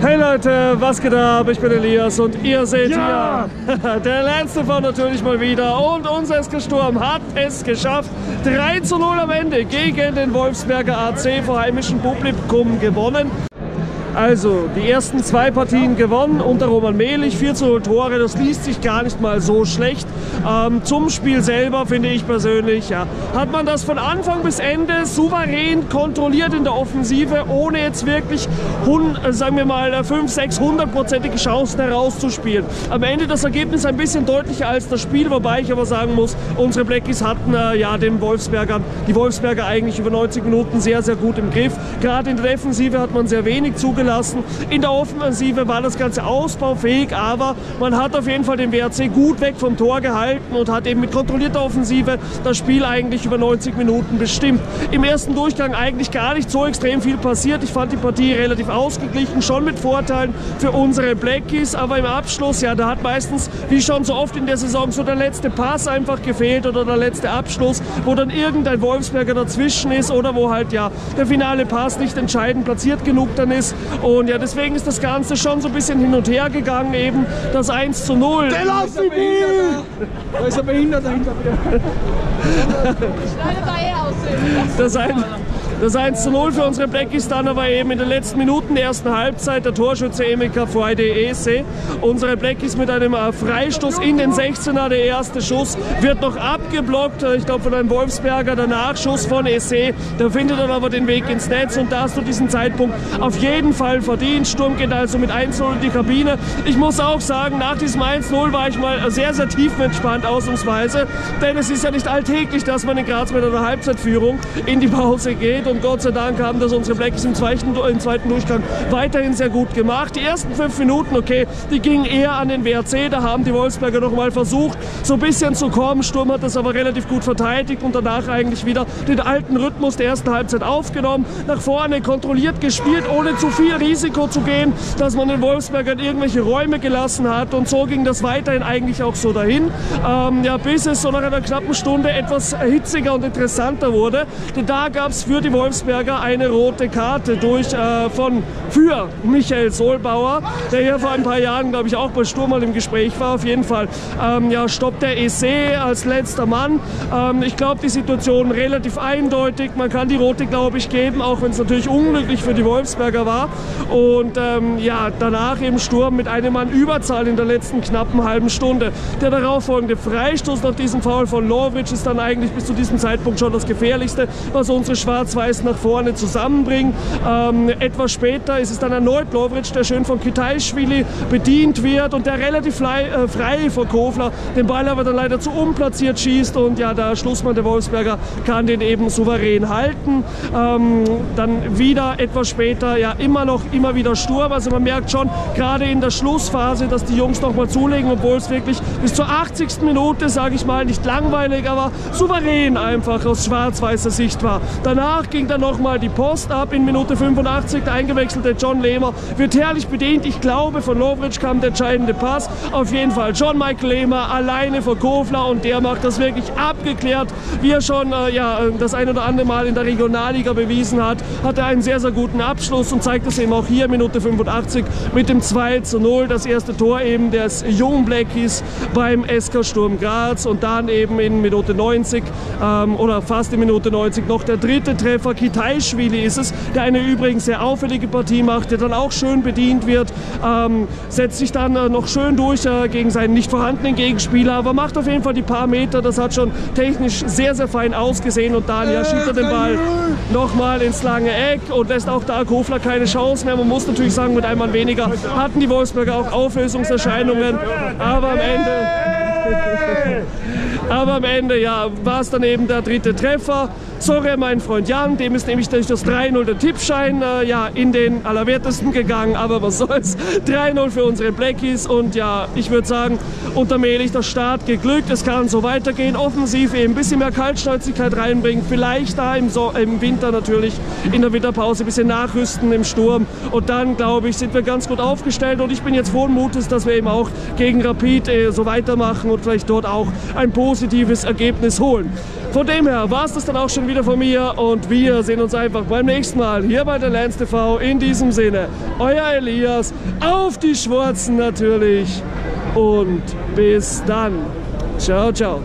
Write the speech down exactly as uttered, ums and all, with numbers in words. Hey Leute, was geht ab? Ich bin Elias und ihr seht ja. hier DeLanceTV natürlich mal wieder und unser S K Sturm hat es geschafft, drei zu null am Ende gegen den Wolfsberger A C vor heimischem Publikum gewonnen. Also die ersten zwei Partien gewonnen unter Roman Mählich, vier zu null Tore, das liest sich gar nicht mal so schlecht. Ähm, zum Spiel selber finde ich persönlich, ja, hat man das von Anfang bis Ende souverän kontrolliert in der Offensive, ohne jetzt wirklich, sagen wir mal, fünf-, sechs-, hundertprozentige Chancen herauszuspielen. Am Ende das Ergebnis ein bisschen deutlicher als das Spiel, wobei ich aber sagen muss, unsere Blackies hatten äh, ja den Wolfsbergern, die Wolfsberger eigentlich über neunzig Minuten sehr, sehr gut im Griff. Gerade in der Defensive hat man sehr wenig zugelassen. In der Offensive war das Ganze ausbaufähig, aber man hat auf jeden Fall den W A C gut weg vom Tor gehalten und hat eben mit kontrollierter Offensive das Spiel eigentlich über neunzig Minuten bestimmt. Im ersten Durchgang eigentlich gar nicht so extrem viel passiert. Ich fand die Partie relativ ausgeglichen, schon mit Vorteilen für unsere Blackies, aber im Abschluss, ja, da hat meistens, wie schon so oft in der Saison, so der letzte Pass einfach gefehlt oder der letzte Abschluss, wo dann irgendein Wolfsberger dazwischen ist oder wo halt, ja, der finale Pass nicht entscheidend platziert genug dann ist. Und ja, deswegen ist das Ganze schon so ein bisschen hin und her gegangen, eben das eins zu null. Der Lauf ist behindert! Da ist ein Behinderter hinter mir. Das ein, das eins zu null für unsere Blackies dann aber eben in den letzten Minuten der ersten Halbzeit. Der Torschütze Emeka Friede Eze. Unsere Blackies mit einem Freistoß in den sechzehner. Der erste Schuss wird noch abgeblockt. Ich glaube von einem Wolfsberger. Der Nachschuss von Eze. Der findet dann aber den Weg ins Netz. Und da hast du diesen Zeitpunkt auf jeden Fall verdient. Sturm geht also mit eins zu null in die Kabine. Ich muss auch sagen, nach diesem eins zu null war ich mal sehr, sehr tiefenentspannt ausnahmsweise. Denn es ist ja nicht alltäglich, dass man in Graz mit einer Halbzeitführung in die Pause geht. Und Gott sei Dank haben das unsere Blackies im zweiten, im zweiten Durchgang weiterhin sehr gut gemacht. Die ersten fünf Minuten, okay, die gingen eher an den W A C. Da haben die Wolfsberger nochmal versucht, so ein bisschen zu kommen. Sturm hat das aber relativ gut verteidigt und danach eigentlich wieder den alten Rhythmus der ersten Halbzeit aufgenommen. Nach vorne kontrolliert gespielt, ohne zu viel Risiko zu gehen, dass man den Wolfsbergern irgendwelche Räume gelassen hat. Und so ging das weiterhin eigentlich auch so dahin. Ähm, ja, bis es so nach einer knappen Stunde etwas hitziger und interessanter wurde. Denn da gab es für die Wolfsberger eine rote Karte durch, äh, von, für Michael Solbauer, der hier vor ein paar Jahren, glaube ich, auch bei Sturm mal im Gespräch war. Auf jeden Fall ähm, ja, stoppt der E C als letzter Mann. Ähm, ich glaube, die Situation relativ eindeutig. Man kann die rote, glaube ich, geben, auch wenn es natürlich unglücklich für die Wolfsberger war. Und ähm, ja, danach im Sturm mit einem Mann Überzahl in der letzten knappen halben Stunde. Der darauffolgende Freistoß nach diesem Foul von Lovric ist dann eigentlich bis zu diesem Zeitpunkt schon das Gefährlichste, was unsere Schwarz-Weiß nach vorne zusammenbringen. Ähm, etwas später ist es dann erneut Lovric, der schön von Kiteishvili bedient wird und der relativ frei, äh, frei vor Kofler den Ball aber dann leider zu unplatziert schießt und ja, der Schlussmann der Wolfsberger kann den eben souverän halten. Ähm, dann wieder etwas später, ja, immer noch immer wieder Sturm, also man merkt schon gerade in der Schlussphase, dass die Jungs noch mal zulegen, obwohl es wirklich bis zur achtzigsten Minute, sage ich mal, nicht langweilig, aber souverän einfach aus schwarz-weißer Sicht war. Danach ging dann nochmal die Post ab in Minute fünfundachtzig, der eingewechselte John Lehmann wird herrlich bedient, ich glaube von Lovric kam der entscheidende Pass, auf jeden Fall John Michael Lehmann alleine vor Kofler und der macht das wirklich abgeklärt, wie er schon äh, ja, das ein oder andere Mal in der Regionalliga bewiesen hat, hat er einen sehr, sehr guten Abschluss und zeigt das eben auch hier, Minute fünfundachtzig mit dem zwei zu null, das erste Tor eben des jungen Blackies beim S K Sturm Graz und dann eben in Minute neunzig ähm, oder fast in Minute neunzig noch der dritte Treffer, Kiteishvili ist es, der eine übrigens sehr auffällige Partie macht, der dann auch schön bedient wird, ähm, setzt sich dann äh, noch schön durch äh, gegen seinen nicht vorhandenen Gegenspieler, aber macht auf jeden Fall die paar Meter, das hat schon technisch sehr, sehr fein ausgesehen und dann ja, schiebt er den Ball nochmal ins lange Eck und lässt auch da Kofler keine Chance mehr, man muss natürlich sagen, mit einem Mann weniger hatten die Wolfsberger auch Auflösungserscheinungen, aber am Ende, aber am Ende ja, war es dann eben der dritte Treffer. Sorry, mein Freund Jan, dem ist nämlich durch das drei null der Tippschein äh, ja, in den Allerwertesten gegangen, aber was soll's. drei null für unsere Blackies und ja, ich würde sagen, unter Mählich der Start geglückt, es kann so weitergehen, offensiv eben ein bisschen mehr Kaltschnäuzigkeit reinbringen, vielleicht da im, so im Winter natürlich in der Winterpause ein bisschen nachrüsten im Sturm und dann, glaube ich, sind wir ganz gut aufgestellt und ich bin jetzt frohen Mutes, dass wir eben auch gegen Rapid äh, so weitermachen und vielleicht dort auch ein positives Ergebnis holen. Von dem her war es das dann auch schon wieder von mir und wir sehen uns einfach beim nächsten Mal hier bei DeLanceTV. In diesem Sinne, euer Elias, auf die Schwarzen natürlich und bis dann. Ciao, ciao.